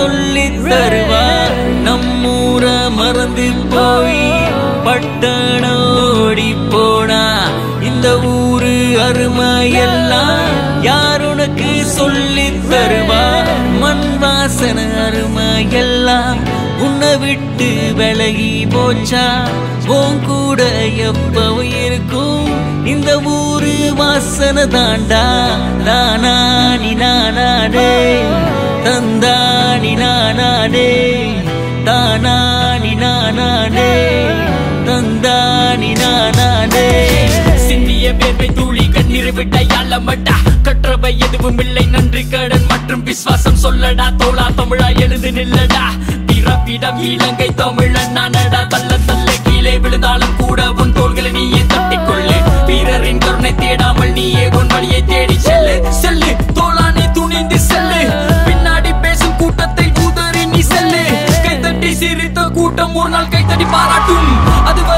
சொல்லி தருவார். நம்மூர மறந்து போய் பட்டணம் ஓடி போனா இந்த ஊரு அருமையெல்லாம் யார் உனக்கு சொல்லி தருவார். மண் வாசன அருமையெல்லாம் உன்னை விட்டு விலகி போச்சா, உன் கூட எப்பவும் இருக்கும் இந்த ஊரு வாசனை தாண்டா. நானானி நானாடே தந்தானி நானாடே தானானி நானாடே தந்தானி நானாடே. சிந்திய வேர்வை தூளி கண்ணீர் விட்ட யாழமட்டா கற்றவை எதுவும் இல்லை, நன்றி கடன் மற்றும் விசுவாசம் சொல்லடா. தோளா தமிழா எழுந்து நில்லடா, திறப்பிடம் இலங்கை தமிழன் நானடா. தள்ள தள்ள கீழே விழுந்தாலும் கூட உன் தோள்களை நீயே தட்டிக்கொள்ளு. வீரரின் கருணை தேடாமல் நீயே உன் வழியை தேடி செல்லு. செல்லு தோளானே துணிந்து செல்லு, பின்னாடி பேசும் கூட்டத்தை கூதறி நீ செல்லு. கைத்தட்டி சிரித்த கூட்டம் ஒரு நாள் கைத்தட்டி பாராட்டும். அது